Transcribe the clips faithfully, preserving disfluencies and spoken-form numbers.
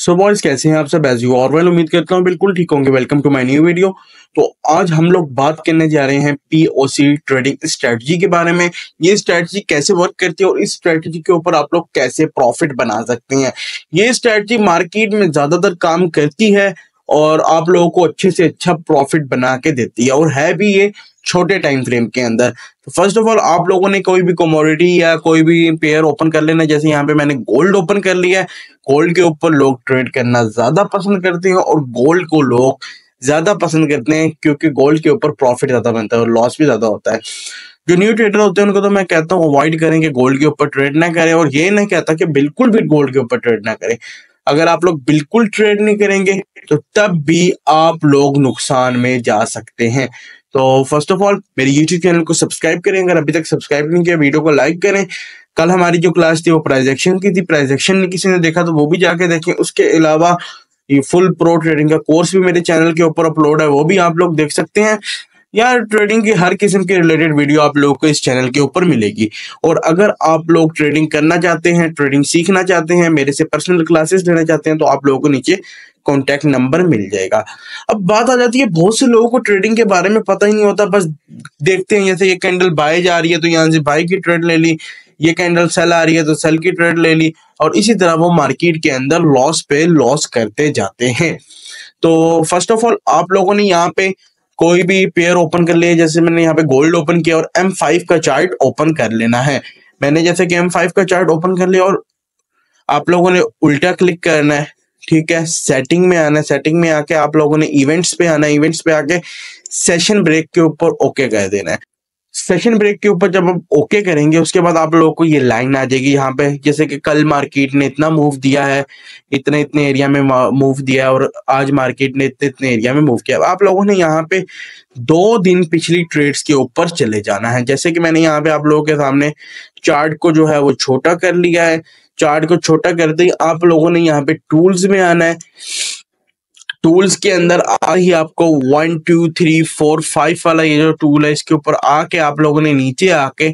So boys, कैसे हैं आप सब? एज यू और वेल, उम्मीद करता हूँ बिल्कुल ठीक होंगे। Welcome to my new video. तो आज हम लोग बात करने जा रहे हैं P O C trading strategy के बारे में। ये स्ट्रेटजी कैसे वर्क करती है और इस स्ट्रेटजी के ऊपर आप लोग कैसे प्रॉफिट बना सकते हैं। ये स्ट्रेटजी मार्केट में ज्यादातर काम करती है और आप लोगों को अच्छे से अच्छा प्रॉफिट बना के देती है, और है भी ये छोटे टाइम फ्रेम के अंदर। तो फर्स्ट ऑफ ऑल, आप लोगों ने कोई भी कमोडिटी या कोई भी पेयर ओपन कर लेना। जैसे यहाँ पे मैंने गोल्ड ओपन कर लिया है। गोल्ड के ऊपर लोग ट्रेड करना ज्यादा पसंद करते हैं और गोल्ड को लोग ज्यादा पसंद करते हैं क्योंकि गोल्ड के ऊपर प्रॉफिट ज्यादा बनता है और लॉस भी ज्यादा होता है। जो न्यू ट्रेडर होते हैं उनको तो मैं कहता हूँ अवॉइड करें कि गोल्ड के ऊपर ट्रेड ना करें, और ये नहीं कहता कि बिल्कुल भी गोल्ड के ऊपर ट्रेड ना करें। अगर आप लोग बिल्कुल ट्रेड नहीं करेंगे तो तब भी आप लोग नुकसान में जा सकते हैं। तो फर्स्ट ऑफ ऑल, मेरे यूट्यूब चैनल को सब्सक्राइब करें अगर अभी तक सब्सक्राइब नहीं किया, वीडियो को लाइक करें। कल हमारी जो क्लास थी वो प्राइस एक्शन की थी, प्राइस एक्शन किसी ने देखा तो वो भी जाके देखें। उसके अलावा ये फुल प्रो ट्रेडिंग का कोर्स भी मेरे चैनल के ऊपर अपलोड है, वो भी आप लोग देख सकते हैं। यार, ट्रेडिंग की हर किस्म के रिलेटेड वीडियो आप लोगों को इस चैनल के ऊपर मिलेगी। और अगर आप लोग ट्रेडिंग करना चाहते हैं, ट्रेडिंग सीखना चाहते हैं, मेरे से पर्सनल क्लासेस लेना चाहते हैं, तो आप लोगों को नीचे कॉन्टैक्ट नंबर मिल जाएगा। अब बात आ जाती है, बहुत से लोगों को ट्रेडिंग के बारे में पता ही नहीं होता। बस देखते हैं जैसे ये कैंडल बाय जा रही है तो यहाँ से बाय की ट्रेड ले ली, ये कैंडल सेल आ रही है तो सेल की ट्रेड ले ली, और इसी तरह वो मार्केट के अंदर लॉस पे लॉस करते जाते हैं। तो फर्स्ट ऑफ ऑल, आप लोगों ने यहाँ पे कोई भी पेयर ओपन कर लिया। जैसे मैंने यहाँ पे गोल्ड ओपन किया और एम फाइव का चार्ट ओपन कर लेना है। मैंने जैसे कि एम फाइव का चार्ट ओपन कर लिया और आप लोगों ने उल्टा क्लिक करना है, ठीक है। सेटिंग में आना है, सेटिंग में आके आप लोगों ने इवेंट्स पे आना है। इवेंट्स पे आके सेशन ब्रेक के ऊपर ओके कर देना है। सेशन ब्रेक के ऊपर जब आप ओके करेंगे उसके बाद आप लोगों को ये लाइन आ जाएगी यहाँ पे, जैसे कि कल मार्केट ने इतना मूव दिया है, इतने इतने एरिया में मूव दिया है, और आज मार्केट ने इतने इतने एरिया में मूव किया। आप लोगों ने यहाँ पे दो दिन पिछली ट्रेड्स के ऊपर चले जाना है। जैसे कि मैंने यहाँ पे आप लोगों के सामने चार्ट को जो है वो छोटा कर लिया है। चार्ट को छोटा करते ही आप लोगों ने यहाँ पे टूल्स में आना है। टूल्स के अंदर आ ही आपको one two three four five वाला ये जो टूल है इसके ऊपर आके आप लोगों ने नीचे आके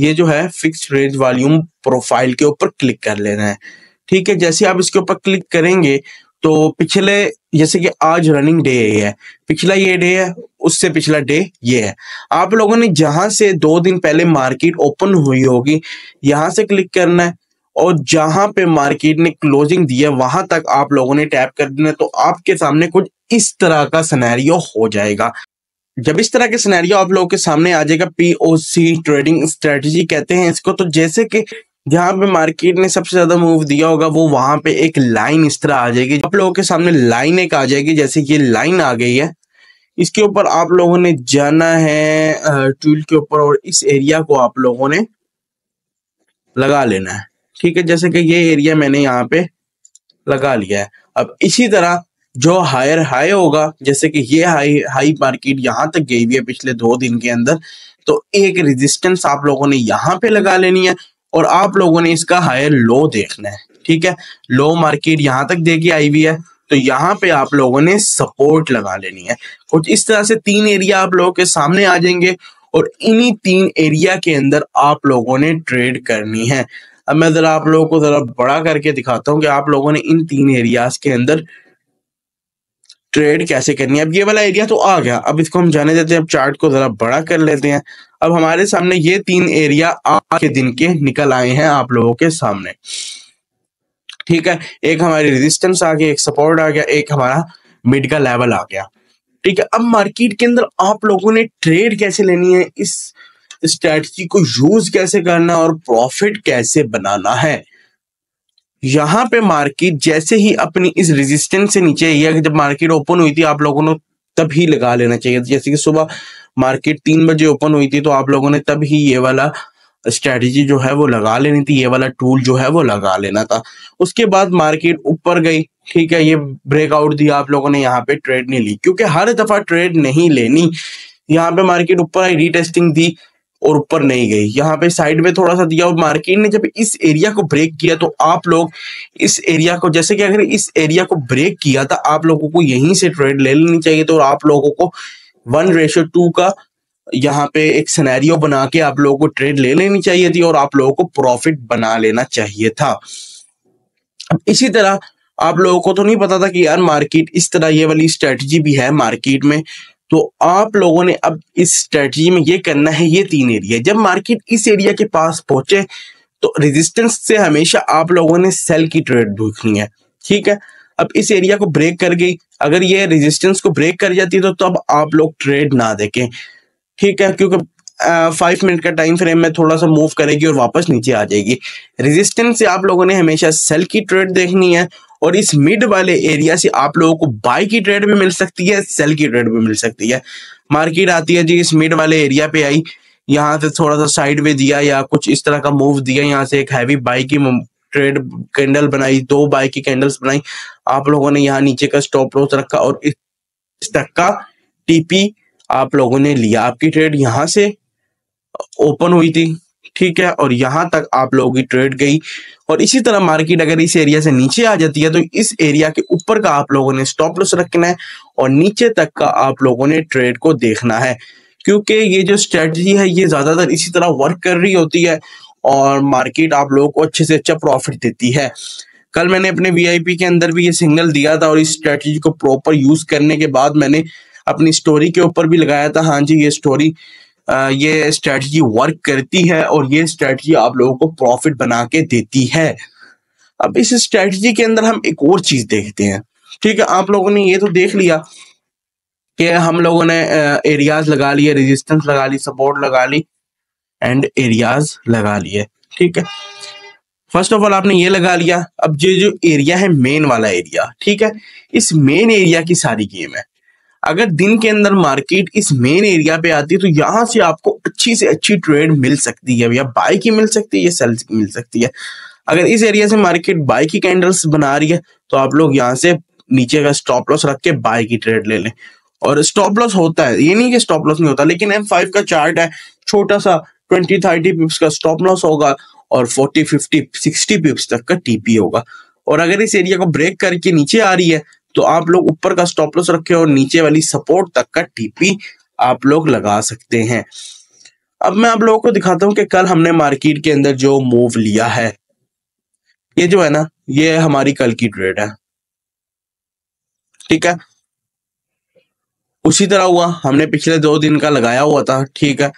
ये जो है फिक्स रेंज वॉल्यूम प्रोफाइल के ऊपर क्लिक कर लेना है, ठीक है। जैसे आप इसके ऊपर क्लिक करेंगे तो पिछले, जैसे कि आज रनिंग डे है, पिछला ये डे है, उससे पिछला डे ये है। आप लोगों ने जहां से दो दिन पहले मार्केट ओपन हुई होगी यहाँ से क्लिक करना है, और जहां पे मार्केट ने क्लोजिंग दिया वहां तक आप लोगों ने टैप कर देना। तो आपके सामने कुछ इस तरह का सिनेरियो हो जाएगा। जब इस तरह के सिनेरियो आप लोगों के सामने आ जाएगा, P O C trading strategy कहते हैं इसको। तो जैसे कि जहां पे मार्केट ने सबसे ज्यादा मूव दिया होगा वो वहां पे एक लाइन इस तरह आ जाएगी। आप लोगों के सामने लाइन एक आ जाएगी, जैसे ये लाइन आ गई है। इसके ऊपर आप लोगों ने जाना है टूल के ऊपर, और इस एरिया को आप लोगों ने लगा लेना है, ठीक है। जैसे कि ये एरिया मैंने यहाँ पे लगा लिया है। अब इसी तरह जो हायर हाई होगा, जैसे कि ये हाई हाई मार्केट यहाँ तक गई हुई है पिछले दो दिन के अंदर, तो एक रेजिस्टेंस आप लोगों ने यहाँ पे लगा लेनी है, और आप लोगों ने इसका हायर लो देखना है, ठीक है। लो मार्केट यहाँ तक देगी आई हुई है, तो यहाँ पे आप लोगों ने सपोर्ट लगा लेनी है। कुछ इस तरह से तीन एरिया आप लोगों के सामने आ जाएंगे, और इन्हीं तीन एरिया के अंदर आप लोगों ने ट्रेड करनी है। अब मैं जरा आप लोगों को जरा बड़ा करके दिखाता हूं कि आप लोगों ने इन तीन एरियाज के अंदर ट्रेड कैसे करनी है। अब ये वाला एरिया तो आ गया, अब इसको हम जाने देते हैं। अब चार्ट को जरा बड़ा कर लेते हैं। अब हमारे सामने ये तीन एरिया आज के दिन के निकल आए हैं आप लोगों के सामने, ठीक है। एक हमारी रेजिस्टेंस आ गया, एक सपोर्ट आ गया, एक हमारा मिड का लेवल आ गया, ठीक है। अब मार्केट के अंदर आप लोगों ने ट्रेड कैसे लेनी है, इस स्ट्रेटजी को यूज कैसे करना और प्रॉफिट कैसे बनाना है। यहाँ पे मार्केट जैसे ही अपनी इस रेजिस्टेंस से नीचे आई, जब मार्केट ओपन हुई थी आप लोगों ने तभी लगा लेना चाहिए। जैसे कि सुबह मार्केट तीन बजे ओपन हुई थी तो आप लोगों ने तभी ये वाला स्ट्रेटजी जो है वो लगा लेनी थी, ये वाला टूल जो है वो लगा लेना था। उसके बाद मार्केट ऊपर गई, ठीक है, ये ब्रेकआउट दिया, आप लोगों ने यहाँ पे ट्रेड नहीं ली क्योंकि हर दफा ट्रेड नहीं लेनी। यहाँ पे मार्केट ऊपर आई, रीटेस्टिंग दी और ऊपर नहीं गई, यहाँ पे साइड में थोड़ा सा दिया, और मार्केट ने जब इस एरिया को ब्रेक किया तो आप लोग इस एरिया को, जैसे कि अगर इस एरिया को ब्रेक किया था आप लोगों को यहीं से ट्रेड ले लेनी चाहिए। तो आप लोगों को वन रेशो टू का यहाँ पे एक सिनेरियो बना के आप लोगों को ट्रेड ले लेनी चाहिए थी, और आप लोगों को प्रॉफिट बना लेना चाहिए था। इसी तरह आप लोगों को तो नहीं पता था कि यार मार्केट इस तरह ये वाली स्ट्रेटजी भी है मार्केट में, तो आप लोगों ने अब इस स्ट्रेटजी में ये करना है ये तीन एरिया। जब मार्केट इस एरिया के पास पहुंचे तो रेजिस्टेंस से हमेशा आप लोगों ने सेल की ट्रेड देखनी है, ठीक है। अब इस एरिया को ब्रेक कर गई, अगर ये रेजिस्टेंस को ब्रेक कर जाती है तो तब आप लोग ट्रेड ना देखें, ठीक है, क्योंकि फाइव मिनट का टाइम फ्रेम में थोड़ा सा मूव करेगी और वापस नीचे आ जाएगी। रेजिस्टेंस से आप लोगों ने हमेशा सेल की ट्रेड देखनी है, और इस मिड वाले एरिया से आप लोगों को बाय की ट्रेड भी मिल सकती है, सेल की ट्रेड भी मिल सकती है। मार्केट आती है जी इस मिड वाले एरिया पे आई, यहाँ से थोड़ा सा साइड वे दिया या कुछ इस तरह का मूव दिया, यहाँ से एक हैवी बाय की ट्रेड कैंडल बनाई, दो बाय की कैंडल्स बनाई, आप लोगों ने यहाँ नीचे का स्टॉप लॉस रखा और इस तक का टीपी आप लोगों ने लिया। आपकी ट्रेड यहाँ से ओपन हुई थी, ठीक है, और यहाँ तक आप लोगों की ट्रेड गई। और इसी तरह मार्केट अगर इस एरिया से नीचे आ जाती है तो इस एरिया के ऊपर का आप लोगों ने स्टॉप लॉस रखना है और नीचे तक का आप लोगों ने ट्रेड को देखना है, क्योंकि ये जो स्ट्रेटजी है ये ज्यादातर इसी तरह वर्क कर रही होती है और मार्केट आप लोगों को अच्छे से अच्छा प्रॉफिट देती है। कल मैंने अपने वीआईपी के अंदर भी ये सिग्नल दिया था और इस स्ट्रेटजी को प्रॉपर यूज करने के बाद मैंने अपनी स्टोरी के ऊपर भी लगाया था, हाँ जी ये स्टोरी आ, ये स्ट्रेटजी वर्क करती है और ये स्ट्रेटजी आप लोगों को प्रॉफिट बना के देती है। अब इस स्ट्रेटजी के अंदर हम एक और चीज देखते हैं, ठीक है। आप लोगों ने ये तो देख लिया कि हम लोगों ने एरियाज लगा लिए, रेजिस्टेंस लगा ली, सपोर्ट लगा ली एंड एरियाज लगा लिए, ठीक है। फर्स्ट ऑफ ऑल आपने ये लगा लिया। अब ये जो एरिया है मेन वाला एरिया, ठीक है, इस मेन एरिया की सारी गेम है। अगर दिन के अंदर मार्केट इस मेन एरिया पे आती है तो यहाँ से आपको अच्छी से अच्छी ट्रेड मिल सकती है, या बाय की मिल सकती है या सेल की मिल सकती है। अगर इस एरिया से मार्केट बाय की कैंडल्स बना रही है तो आप लोग यहाँ से नीचे का स्टॉप लॉस रख के बाय की ट्रेड ले लें। और स्टॉप लॉस होता है, ये नहीं कि स्टॉप लॉस नहीं होता, लेकिन एम फाइव का चार्ट है, छोटा सा ट्वेंटी थर्टी पिप्स का स्टॉप लॉस होगा और फोर्टी फिफ्टी सिक्सटी पिप्स तक का टीपी होगा। और अगर इस एरिया को ब्रेक करके नीचे आ रही है तो आप लोग ऊपर का स्टॉप लॉस रखें और नीचे वाली सपोर्ट तक का टीपी आप लोग लगा सकते हैं। अब मैं आप लोगों को दिखाता हूं कि कल हमने मार्केट के अंदर जो मूव लिया है, ये जो है ना, ये हमारी कल की ट्रेड है, ठीक है। उसी तरह हुआ, हमने पिछले दो दिन का लगाया हुआ था, ठीक है।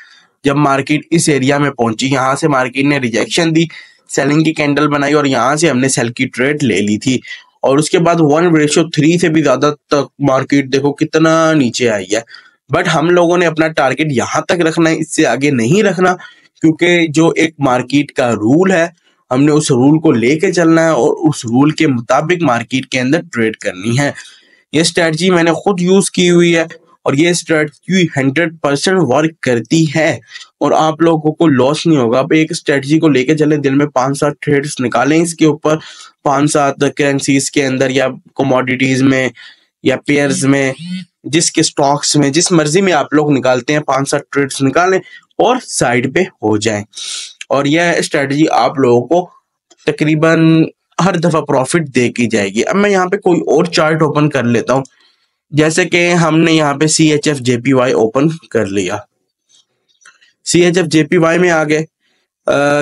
जब मार्केट इस एरिया में पहुंची, यहां से मार्केट ने रिजेक्शन दी, सेलिंग की कैंडल बनाई और यहां से हमने सेल की ट्रेड ले ली थी। और उसके बाद वन रेशियो थ्री से भी ज्यादा तक मार्केट देखो कितना नीचे आई है, बट हम लोगों ने अपना टारगेट यहां तक रखना है, इससे आगे नहीं रखना, क्योंकि जो एक मार्केट का रूल है हमने उस रूल को लेके चलना है और उस रूल के मुताबिक मार्केट के अंदर ट्रेड करनी है। ये स्ट्रेटजी मैंने खुद यूज की हुई है और ये स्ट्रेटजी हंड्रेड परसेंट वर्क करती है और आप लोगों को लॉस नहीं होगा। आप एक स्ट्रेटजी को लेके चले, दिल में पांच सात ट्रेड्स निकालें इसके ऊपर, पांच सात करेंसीज के अंदर या कमोडिटीज में या पेयर्स में, जिसके स्टॉक्स में, जिस मर्जी में आप लोग निकालते हैं, पांच सात ट्रेड्स निकालें और साइड पे हो जाएं। और यह स्ट्रेटजी आप लोगों को तकरीबन हर दफा प्रॉफिट दे की जाएगी। अब मैं यहाँ पे कोई और चार्ट ओपन कर लेता हूँ, जैसे कि हमने यहाँ पे C H F J P Y open कर लिया, C H F J P Y में आ गए।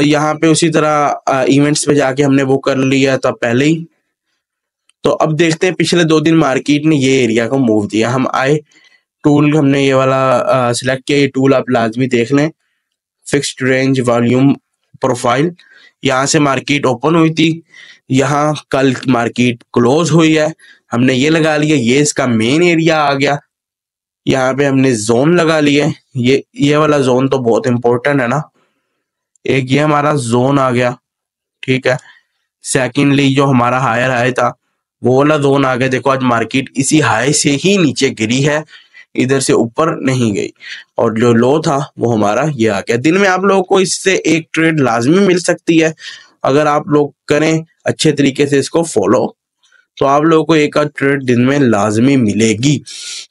यहाँ पे उसी तरह इवेंट्स पे जाके हमने वो कर लिया था पहले ही। तो अब देखते हैं पिछले दो दिन मार्केट ने ये एरिया को मूव दिया। हम आए, टूल हमने ये वाला सिलेक्ट किया, ये टूल आप लाजमी देख लें, फिक्स्ड रेंज वॉल्यूम प्रोफाइल। यहाँ से मार्केट ओपन हुई थी, यहाँ कल मार्केट क्लोज हुई है, हमने ये लगा लिया, ये इसका मेन एरिया आ गया। यहाँ पे हमने जोन लगा लिए, ये ये वाला जोन तो बहुत इंपॉर्टेंट है ना, एक ये हमारा जोन आ गया, ठीक है। सेकेंडली जो हमारा हायर हाई था वो वाला जोन आ गया। देखो आज मार्केट इसी हाई से ही नीचे गिरी है, इधर से ऊपर नहीं गई। और जो लो था वो हमारा ये आ गया। दिन में आप लोगों को इससे एक ट्रेड लाजमी मिल सकती है, अगर आप लोग करें अच्छे तरीके से इसको फॉलो, तो आप लोगों को एक आध ट्रेड दिन में लाजमी मिलेगी।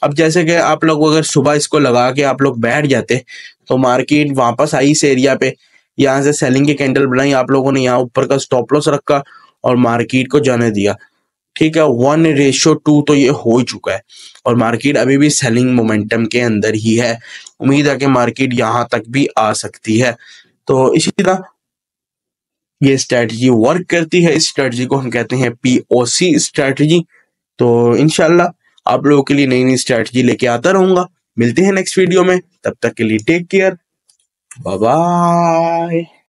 अब जैसे कि आप लोग अगर सुबह इसको लगा के आप लोग बैठ जाते तो मार्केट वापस आई इस एरिया पे, यहाँ से सेलिंग की कैंडल बनाई, आप लोगों ने यहाँ ऊपर का स्टॉप लॉस रखा और मार्केट को जाने दिया, ठीक है। वन रेशियो टू तो ये हो चुका है और मार्केट अभी भी सेलिंग मोमेंटम के अंदर ही है। उम्मीद है कि मार्केट यहाँ तक भी आ सकती है। तो इसी तरह ये स्ट्रैटेजी वर्क करती है। इस स्ट्रैटेजी को हम कहते हैं पी ओ सी स्ट्रैटेजी। तो इंशाल्लाह आप लोगों के लिए नई नई स्ट्रैटेजी लेके आता रहूंगा। मिलते हैं नेक्स्ट वीडियो में, तब तक के लिए टेक केयर, बाय बाय।